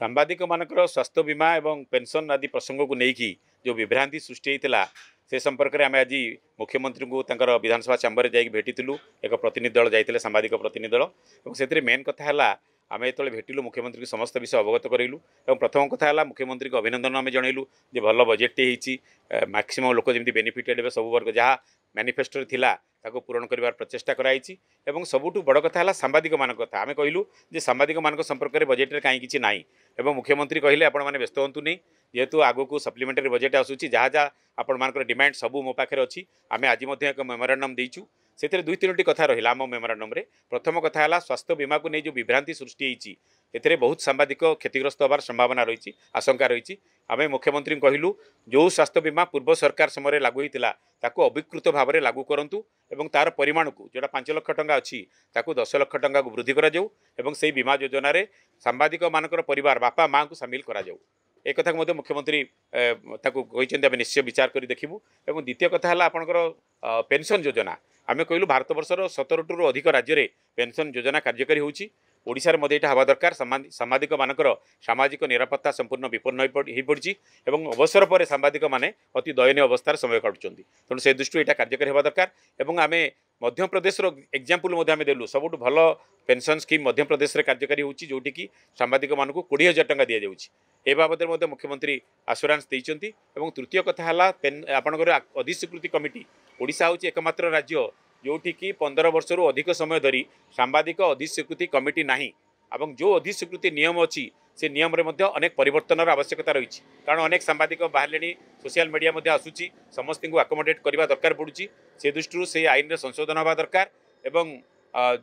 सांबादिक मानकर स्वास्थ्य बीमा एवं पेंशन आदि प्रसंग को लेकिन जो विभ्रांति सृष्टि होता से संपर्क में आम आज मुख्यमंत्री को विधानसभा चैम्बर जा भेटीलु। एक प्रतिनिधि दल जाते सांबादिक प्रतिनिधि दल और से मेन कथा है आम जो भेटिलु मुख्यमंत्री को समस्त विषय अवगत करूँ और प्रथम कथा है मुख्यमंत्री को अभिनंदन आम जनइलु जो भल बजेटे हो मैक्सीम लोक जमी बेनिफिटेड हे सब वर्ग जहाँ मैनिफेस्टो था पूरण कर प्रचेषा कराई। सबुठ बड़ कथा है सांबादिक मान कथा आम कहलु जे सांबादिक मान संपर्क में बजेट कहीं किसी ना और मुख्यमंत्री कहले आपण मैंने व्यस्त हूँ नहीं जेहेतु आगू को सप्लीमेंटारी बजेट आसूसी जहाँ जहाँ आपर डिमांड सबू मो पाखे अच्छी। आम आज एक मेमोरांडम देचु से दुई तीनो कथा रहा आम मेमोरांडम में। प्रथम कथा है स्वास्थ्य बीमा को नहीं जो विभ्रांति सृष्टि होती बहुत सांबादिक क्षतिग्रस्त होबार संभावना रही आशंका रही। आम मुख्यमंत्री कहलु जो स्वास्थ्य बीमा पूर्व सरकार समय लागू होता अविकृत भाव में लागू करूँ और तार परिमाण को जोटा 5 लाख टंका अच्छी 10 लाख टंका को वृद्धि करा। बीमा योजना सांबादिक मानकर परिवार बापा माँ को सामिल करा। एक कथा को मुख्यमंत्री आम निश्चय विचार कर देखू। और द्वितीय कथा है आपंकर पेंशन योजना आम कहलु भारत बर्षर 17 टू अधिक राज्य में पेंशन योजना कार्यकारी होची। ओडिशार मध्ये एटा हवा दरकार। सांबादिक मानकर सामाजिक निरापत्ता संपूर्ण विपन्न हो पड़ी और अवसर पर सांबादिक माने अति दयनीय अवस्थार समय काटुचंती तेणु से दृष्टि एटा कार्यकारी हवा दरकार। और आम मध्यप्रदेश एग्जाम्पल देलु सबुठ भल पेंशन स्कीम मध्यप्रदेश कार्यकारी होची जोटी की सांबादिक मानकु 20,000 टंका दि जाउची। ए बाबद मुख्यमंत्री आश्वासन देइचंती। तृतीय कथा हला आपनकर अधिस्वीकृति कमिटी ओडिशा होची एकमात्र राज्य जोटी की 15 वर्षरू अधिक समय धरी सांबादिक अधिस्वीकृति कमिटी नाही एवं जो अधिस्वीकृति नियम अच्छी से नियम रे मध्य अनेक परिवर्तनर आवश्यकता रही कारण अनेक सांबादिक बाहर सोशल मीडिया मध्य आसूची समस्त को आकोमोडेट करने दरकार पड़ी से दृष्टि से आईन रे संशोधन होगा दरकार। एवं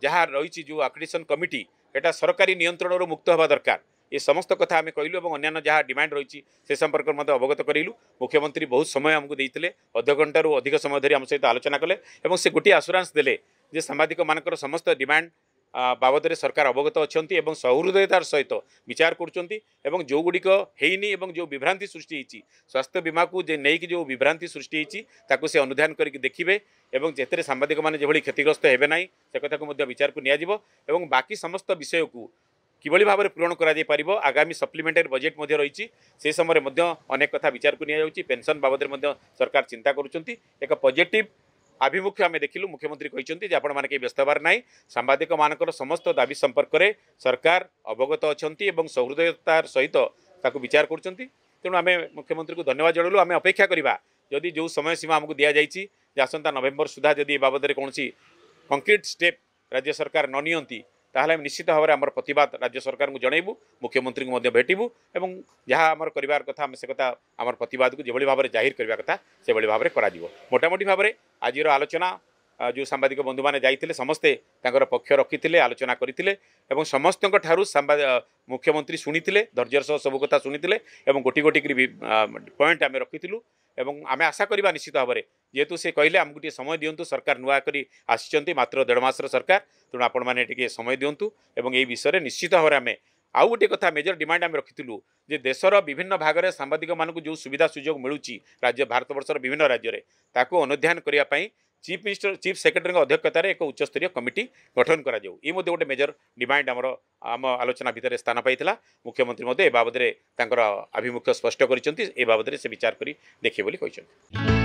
जहाँ रही जो आक्रेडिटेशन कमिटी एटा सरकारी नियंत्रण मुक्त होगा दरकार। ये समस्त कथा आम कहलु और अन्य जहाँ डिमांड रही से संपर्क में अवगत करूँ। मुख्यमंत्री बहुत समय आमको देते अधघंटू अधिक समय धरी आम सहित आलोचना कले और से गोटे आश्वासन देले सांबादिक मानकर समस्त डिमांड बाबद में सरकार अवगत अच्छे और सहृदयतार सहित विचार करुँच। जो गुड़िक होनी जो विभ्रांति सृष्टि होती स्वास्थ्य बीमा को लेकिन जो विभ्रांति सृष्टि होती से अनुधान करके देखिए और जितने सांबादिक मैंने जो क्षतिग्रस्त होबे ना से कथा को विचार को नियाजिबो। एवं बाकी समस्त विषय को किभली भाव में पूरण कर आगामी सप्लीमेंटारी बजेट रही से समय अनेक कथा विचार को नियाजाउछि। पेंशन बाबद में सरकार चिंता करुँच एक पॉजिटिव आभिमुख्य आम देखिलु। मुख्यमंत्री कहते हैं आपण मैंने व्यस्त होबार ना सांबादिक मानकर समस्त दाबी संपर्क में सरकार अवगत अच्छी और सहृदयतार सहित विचार करुँच। तेणु आम मुख्यमंत्री को धन्यवाद जनालु। आम अपेक्षा करवा जदि जो समय सीमा आमको दि जाइए आसंता नवेम्बर सुधा जदि बाबद में कौन कंक्रीट स्टेप राज्य सरकार न नियंती ताहले निश्चित भाव में आम प्रतिवाद राज्य सरकार को जनइबू। मुख्यमंत्री को भेटबू और जहाँ आम कर कथा से कथा आम प्रतिवाद को जो भाव में जाहिर करने कथा से भाव में मोटामोटी भाव में आज आलोचना जो सांबादिक बंधु मैंने जाते समस्ते पक्ष रखी आलोचना करते समस्त मुख्यमंत्री शुणी धैर्य सह सब कथा शुणी गोटी गोटी पॉइंट आम रखीलु। एवं आम आशा करवा निश्चित भाव में जेहेतु से कहले आमको टे समय दिंतु सरकार नुआ करी आसी मात्र 1.5 मासर सरकार तेणु आपण मैंने टे समय दिंतु। एवं ये विषय निश्चित भाव में आम आउ गोटे कथा मेजर डिमांड आम रखीलु जे देशर विभिन्न भाग में सांबादिक मानक जो सुविधा सुजोग मिलूँ राज्य भारत वर्षर विभिन्न राज्य में ताको अनुध्यान करने चीफ मिनिस्टर चीफ सेक्रेटरी अध्यक्षतार एक उच्चस्तरीय कमिटी गठन करा जाऊ। ये गोटे मेजर डिमांड आम आलोचना भितर स्थान पाई। मुख्यमंत्री ए बाबद में आभिमुख्य स्पष्ट कर बाबद से विचार कर देखिए।